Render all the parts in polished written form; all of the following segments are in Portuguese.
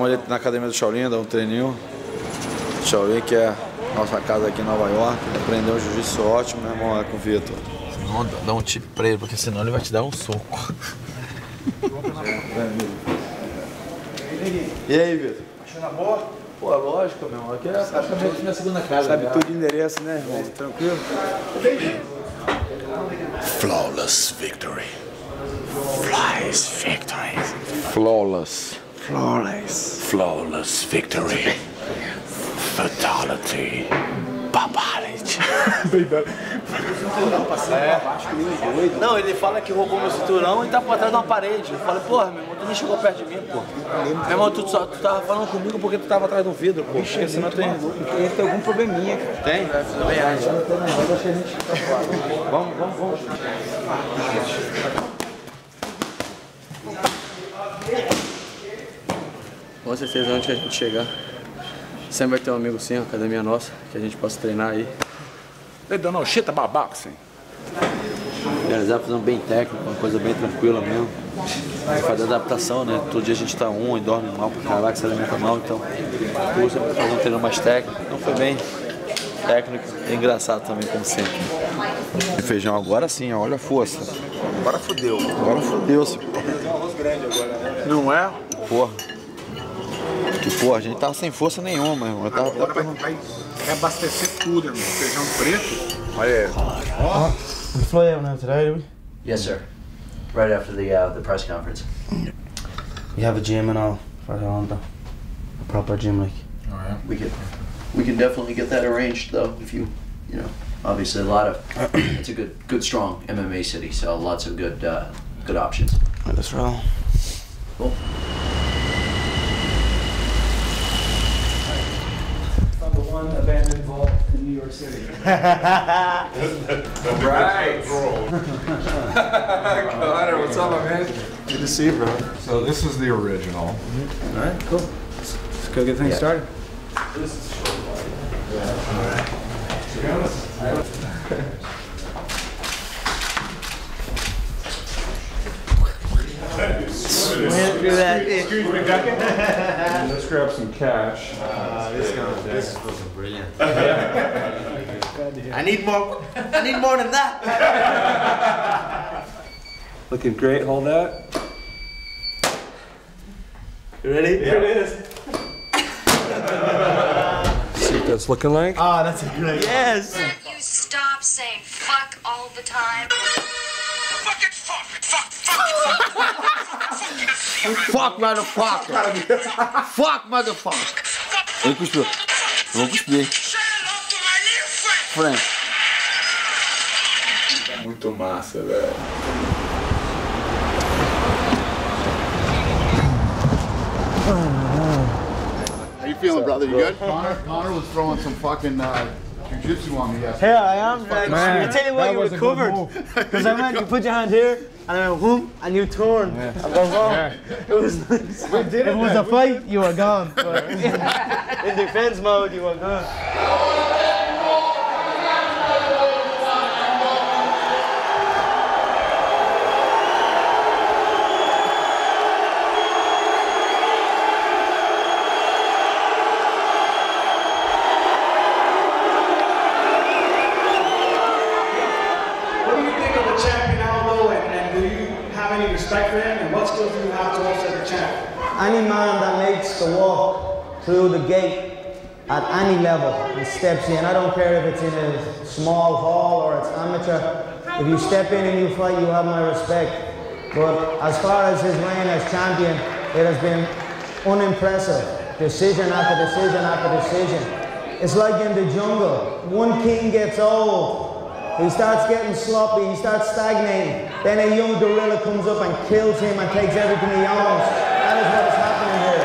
Vamos ali na academia do Shaolin, dar um treininho. Shaolin, que é nossa casa aqui em Nova York. Aprender um jiu-jitsu ótimo, meu irmão, é com o Vitor. Dá um tip pra ele, porque senão ele vai te dar um soco. E aí, Vitor? Achou na boa? Pô, lógico, meu irmão. Aqui é praticamente minha segunda casa. Sabe tudo de endereço, né, irmão? Tranquilo? Flawless Victory. Flawless Victory. Flawless. Flawless. Flawless Victory. Fatality. Babalatch. Não, ele fala que roubou meu cinturão e tá por trás de uma parede. Eu falo, porra, meu irmão, tu nem chegou perto de mim, porra. Meu irmão, tu tava falando comigo porque tu tava atrás de um vidro, porra. Porque senão tem... Ele tem algum probleminha, cara. Tem? Também acho. Vamos. Com certeza, onde que a gente chegar, sempre vai ter um amigo sim, uma academia nossa, que a gente possa treinar aí. They don't know shit about boxing. Realizar fazendo bem técnico, uma coisa bem tranquila mesmo. Fazer adaptação, né? Todo dia a gente tá e dorme mal pra caraca, se alimenta mal, então... Hoje eu vou fazer um treino mais técnico, então foi bem técnico e engraçado também, como sempre. E feijão agora sim, olha a força. Agora fodeu. Agora fodeu-se. Não é? Porra. Que porra, a gente tava sem força nenhuma, irmão. Eu tava agora vai abastecer tudo, irmão. Feijão preto. Olha aí. Oh. We fly out now today, do we? Yes, sir. Right after the press conference. We have a gym and all for Atlanta. A proper gym, like. All right. We can definitely get that arranged, though. If you know, obviously a lot of it's a good strong MMA city, so lots of good options. That's right. Cool. One abandoned vault in New York City. Right. Connor, what's up, my man? Good to see you, bro. So this is the original. Mm-hmm. All right, cool. Let's go get things started. This is short body. Yeah. All right. Excuse me, Beckett. Let's grab some cash. This was brilliant. I need more than that. Looking great. Hold that. You ready? Yeah. Here it is. See what that's looking like? Ah, oh, that's a great. Yes. Can you stop saying fuck all the time? Fuck, motherfucker! Fuck, motherfucker! Ele cuspiu. Eu vou cuspir. Frank. Muito massa, velho. How you feeling, brother? You good? Connor was throwing some fucking... jiu-jitsu on me yesterday. Yeah, I am. Like, man, I tell you what, you recovered. Because I went, you put your hand here, and I went, whoom, and you torn. Yeah. I go, wow. Yeah. It was nice. If it was a fight, you were gone. But in defense mode, you were gone. Any man that makes the walk through the gate at any level and steps in, I don't care if it's in a small hall or it's amateur, if you step in and you fight, you have my respect. But as far as his reign as champion, it has been unimpressive. Decision after decision after decision. It's like in the jungle. One king gets old. He starts getting sloppy. He starts stagnating. Then a young gorilla comes up and kills him and takes everything he owns. That is what is happening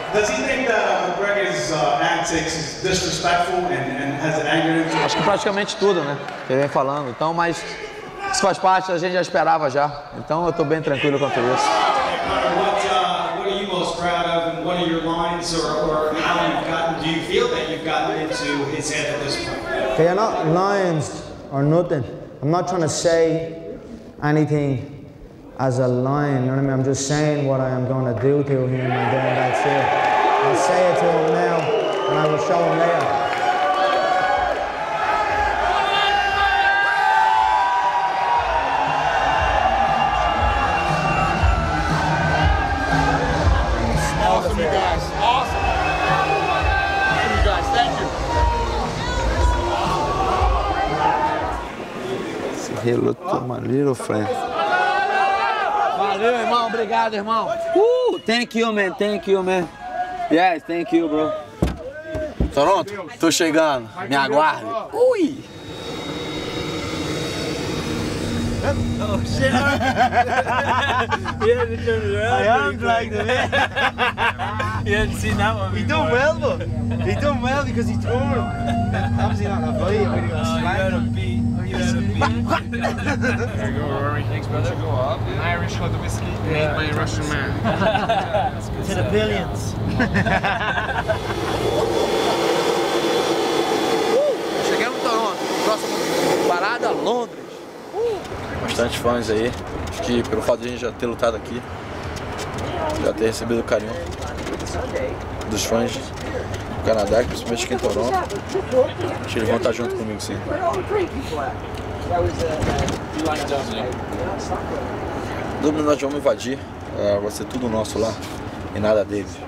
here. Does he think that Greg's antics is disrespectful and has angered him? Acho que praticamente tudo, né? Ele vem falando. Então, mas isso faz parte, a gente já esperava já. Então, eu tô bem tranquilo quanto a isso. What are you most proud of in one of your lines or how you've gotten? Do you feel that you've gotten into his head at this point? They are not lions or nothing. I'm not trying to say anything as a line, you know what I mean? I'm just saying what I am going to do to him, and then that's it. I'll say it to him now, and I will show him later. He looked at my little friend. Valeu, irmão. Obrigado, irmão. Thank you, man. Thank you, man. Yes, thank you, bro. Toronto, tô chegando. Me aguarde. Ui! Oh, shit. I am like the man. You haven't seen that one before. He done well, bro. He done well because he threw him. Obviously not a body, but he was beat. There you go, Rory. Thanks, brother. Go up, dude. Irish hot whiskey made by a Russian man. To stuff. The billions. Chegamos em Toronto. Próximo parada, Londres. Bastante fãs aí. Acho que pelo fato de a gente já ter lutado aqui, já ter recebido o carinho dos fãs do Canadá, principalmente aqui em Toronto. Acho que eles vão estar junto comigo, sim. Domino, nós vamos invadir, vai ser tudo nosso lá e nada deles.